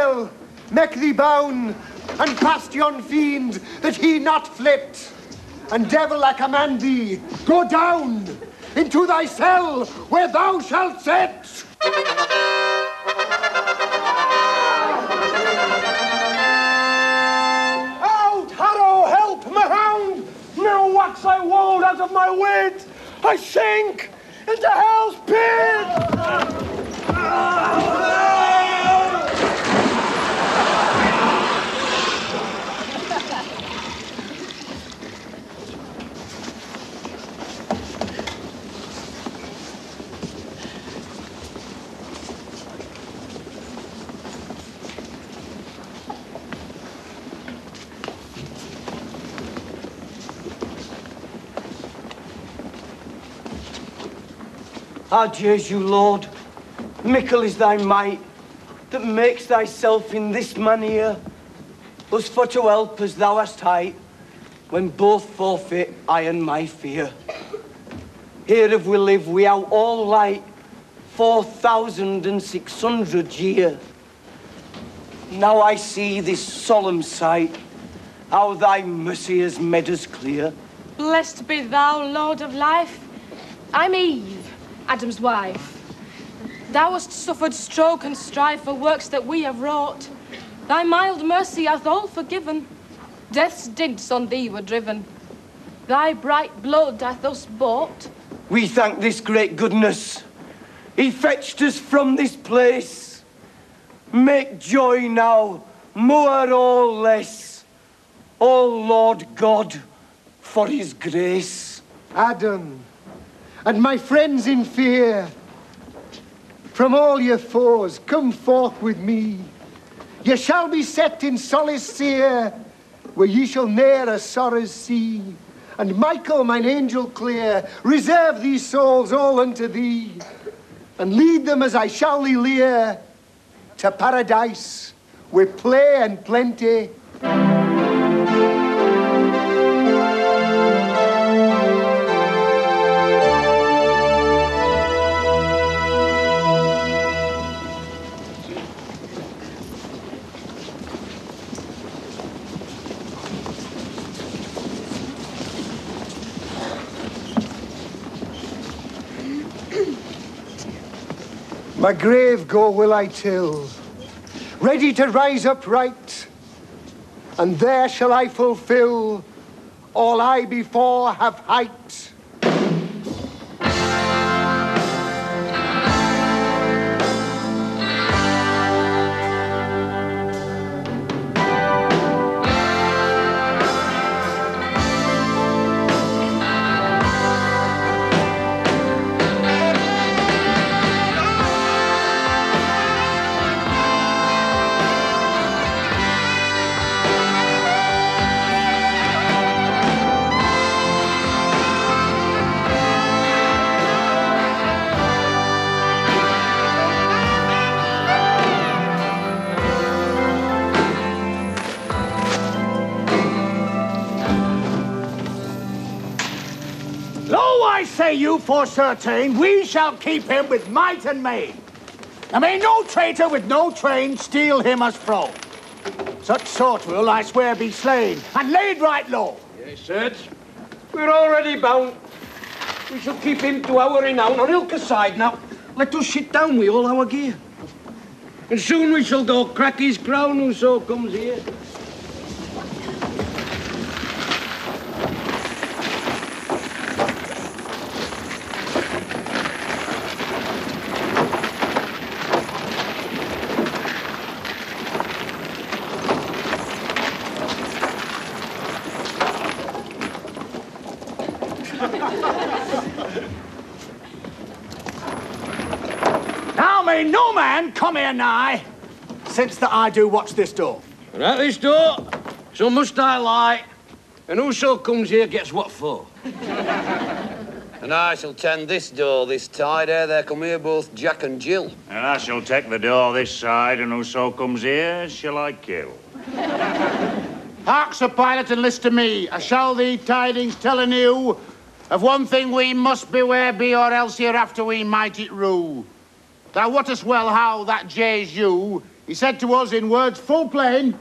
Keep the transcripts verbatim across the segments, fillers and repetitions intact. Devil, make thee bound, and past yon fiend, that he not flit. And Devil, I command thee, go down into thy cell, where thou shalt sit. Out, Harrow, help me round! Now wax I wold out of my wit, I sink into hell's pit! Ah! I adjure you, Lord, mickle is thy might that makes thyself in this manner us for to help as thou hast height, when both forfeit I and my fear. Here have we lived without all light four thousand and six hundred year. Now I see this solemn sight, how thy mercy has made us clear. Blessed be thou, Lord of life. I'm Eve, Adam's wife. Thou hast suffered stroke and strife for works that we have wrought. Thy mild mercy hath all forgiven. Death's dints on thee were driven. Thy bright blood hath us bought. We thank this great goodness. He fetched us from this place. Make joy now, more or less. O Lord God, for his grace. Adam, and my friends in fear, from all your foes, come forth with me. Ye shall be set in solace sear, where ye shall ne'er a sorrows see. And Michael, mine angel clear, reserve these souls all unto thee, and lead them as I shall thee lear, to paradise with play and plenty. My grave go will I till, ready to rise upright, and there shall I fulfill all I before have hight. You for certain, we shall keep him with might and main. And may no traitor with no train steal him as foe. Such sort will, I swear, be slain and laid right low. Yes, sir. We're already bound. We shall keep him to our renown on Ilka's side now. Let us sit down with all our gear. And soon we shall go crack his crown whoso comes here. Come here nigh, since that I do watch this door. And at this door, so must I lie, and whoso comes here gets what for. And I shall tend this door this tide, ere there come here both Jack and Jill. And I shall take the door this side, and whoso comes here shall I kill. Hark, Sir Pilot, and list to me. I shall thee tidings tell anew of one thing we must beware be, or else hereafter we might it rue. Thou wottest well how that Jesu He said to us in words full plain,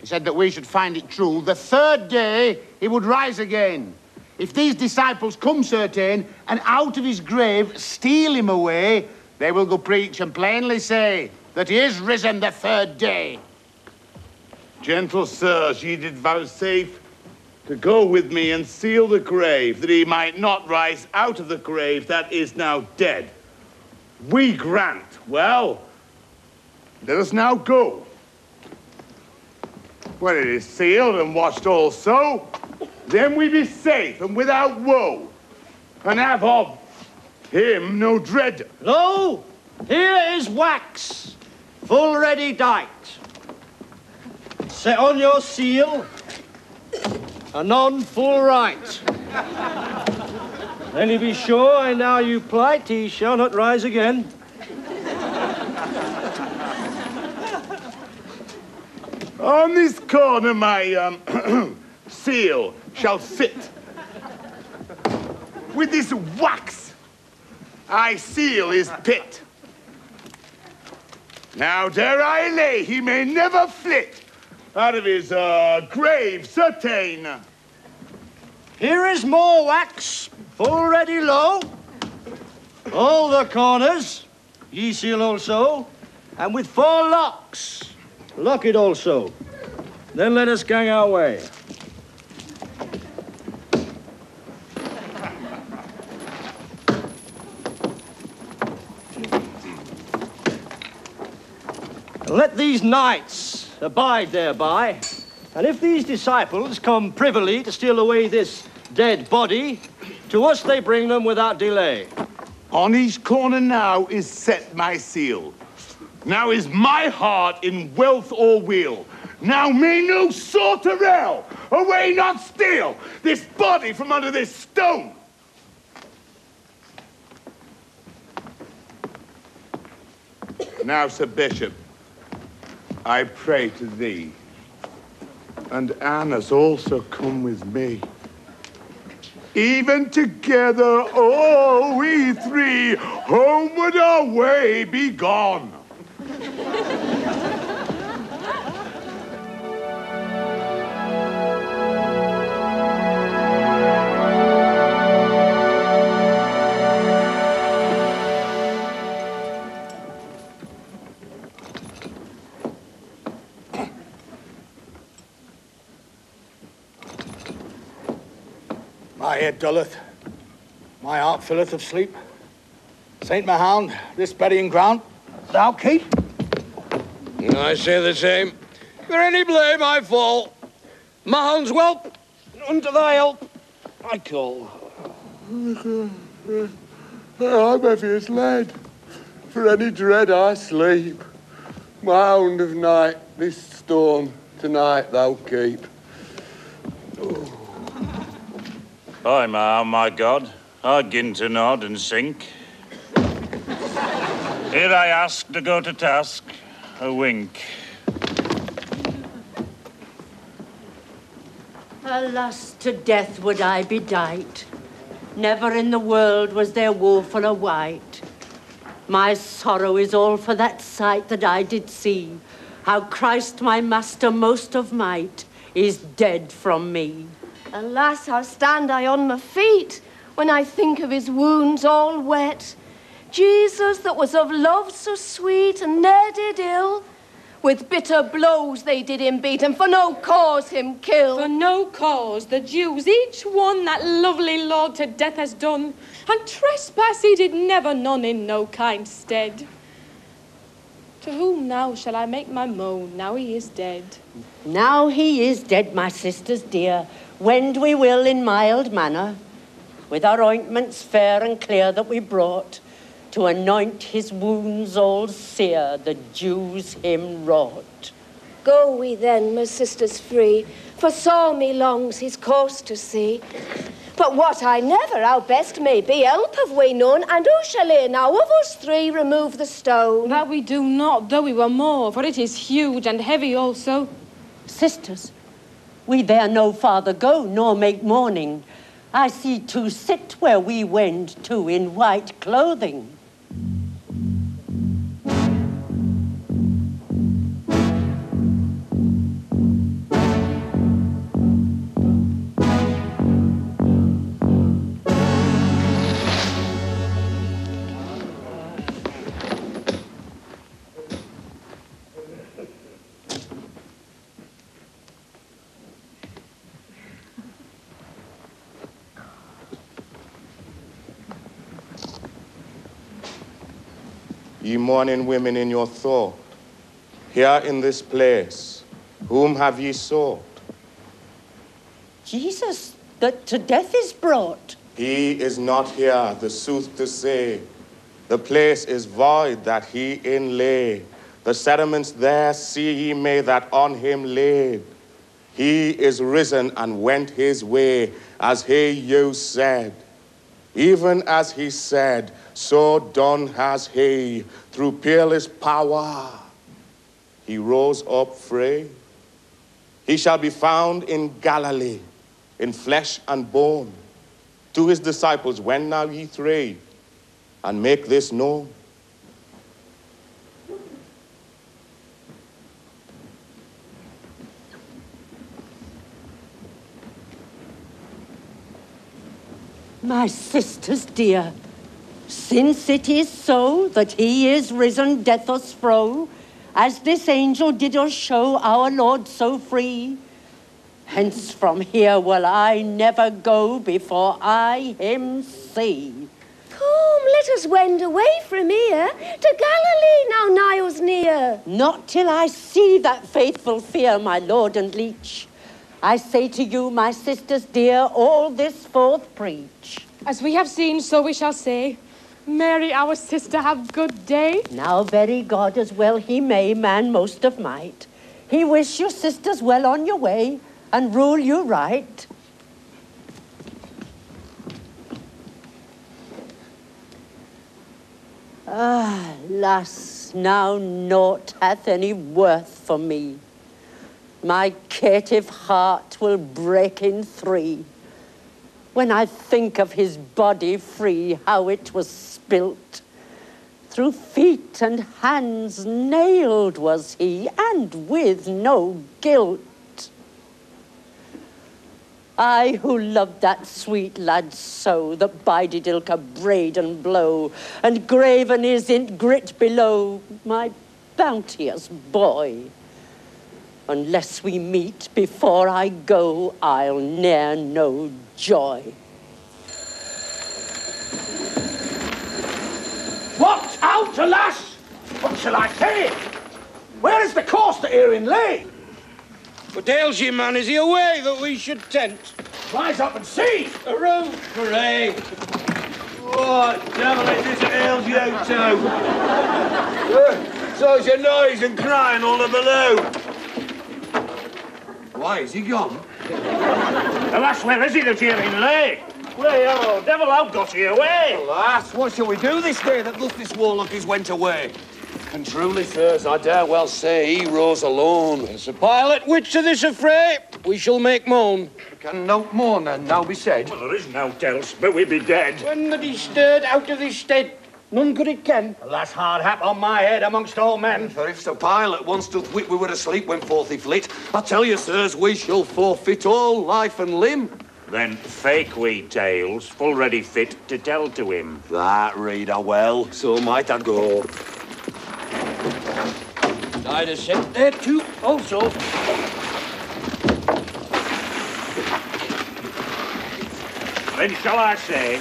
he said that we should find it true, the third day he would rise again. If these disciples come certain and out of his grave steal him away, they will go preach and plainly say that he is risen the third day. Gentle sirs, ye did vouchsafe to go with me and seal the grave, that he might not rise out of the grave that is now dead. We grant. Well, let us now go. When it is sealed and watched also, then we be safe and without woe, and have of him no dread. Lo, here is wax, full ready dight. Set on your seal, and on full right. Only be sure, and now you plight, he shall not rise again. On this corner my um, seal shall sit. With this wax I seal his pit. Now dare I lay he may never flit out of his uh, grave certain. Here is more wax, full ready low. All the corners ye seal also, and with four locks lock it also. Then let us gang our way. Let these knights abide thereby, and if these disciples come privily to steal away this dead body, to us they bring them without delay. On each corner now is set my seal. Now is my heart in wealth or weal. Now may no sort avail, away not steal this body from under this stone. Now, Sir Bishop, I pray to thee, and Annas also come with me. Even together, all we three, homeward our way be gone. My head dulleth, my heart filleth of sleep. Saint Mahound, this burying ground thou keep. I say the same. For any blame I fall, Mahound's whelp, unto thy help I call. I'm heavy as lead, for any dread I sleep. Mahound of night, this storm tonight thou keep. Ay, my, oh my God, I gin to nod and sink. Here I ask to go to task, a wink. Alas, to death would I be dight. Never in the world was there wofuller wight. My sorrow is all for that sight that I did see, how Christ my master most of might is dead from me. Alas, how stand I on my feet when I think of his wounds all wet? Jesus, that was of love so sweet, and ne'er did ill. With bitter blows they did him beat, and for no cause him kill. For no cause the Jews, each one that lovely Lord to death has done, and trespass he did never none in no kind stead. To whom now shall I make my moan, now he is dead? Now he is dead, my sisters dear, wend we will in mild manner, with our ointments fair and clear that we brought, to anoint his wounds all sere, the Jews him wrought. Go we then, my sisters free, for sore me longs his course to see. But what I never, our best may be, help have we none, and who shall here now of us three remove the stone? That we do not, though we were more, for it is huge and heavy also. Sisters, we there no farther go, nor make mourning. I see two sit where we wend to in white clothing. ye mourning women in your thought, here in this place, whom have ye sought? Jesus, that to death is brought. He is not here, the sooth to say. The place is void that he inlay. The sediments there see ye may that on him laid. He is risen and went his way, as he you said. Even as he said, so done has he. Through peerless power, he rose up free. He shall be found in Galilee, in flesh and bone. To his disciples, when now ye three, and make this known. My sisters dear, since it is so that he is risen, death us fro, as this angel did us show our Lord so free, hence from here will I never go before I him see. Come, let us wend away from here to Galilee, now Nile's near. Not till I see that faithful fear, my Lord and leech. I say to you, my sisters dear, all this forth preach. As we have seen, so we shall say, Mary, our sister, have good day. Now very God as well he may, man most of might. He wish your sisters well on your way, and rule you right. Ah, lass, now naught hath any worth for me. My caitiff heart will break in three when I think of his body free, how it was spilt. Through feet and hands nailed was he, and with no guilt. I who loved that sweet lad so, that bided ilka braid and blow, and graven is in grit below, my bounteous boy. Unless we meet before I go, I'll ne'er know joy. Watch out, alas! What shall I say? Where is the course that herein lay? What ails ye, man? Is he away that we should tent? Rise up and see! Hurrah! Hooray! What devil is this that ails you two? So's your noise and crying all of below. Why, is he gone? Alas, where is he that herein lay? Way, oh, devil, how got he away? Alas, what shall we do this day that thus this warlock is went away? And truly, sirs, I dare well say he rose alone. As a pilot, which to this affray, we shall make moan. Can no mourn then now be said? Well, there is nought else, but we be dead. When that he stirred out of his stead, none could it ken. Alas, hard hap on my head amongst all men. For if Sir Pilot once doth wit we were asleep when forth he flit, I tell you, sirs, we shall forfeit all life and limb. Then fake we tales, full ready fit to tell to him. That read I well, so might I go. Died a ship there too, also. Then shall I say, a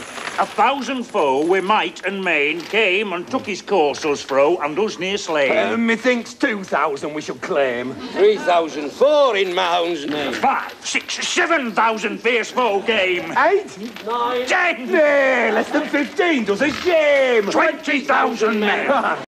thousand foe with might and main came and took his course us fro and us near slain. Uh, methinks two thousand we shall claim. Three thousand four in Mound's name. Five, six, seven thousand fierce foe came. Eight, nine, ten. Nay, less than fifteen does a shame. Twenty thousand men.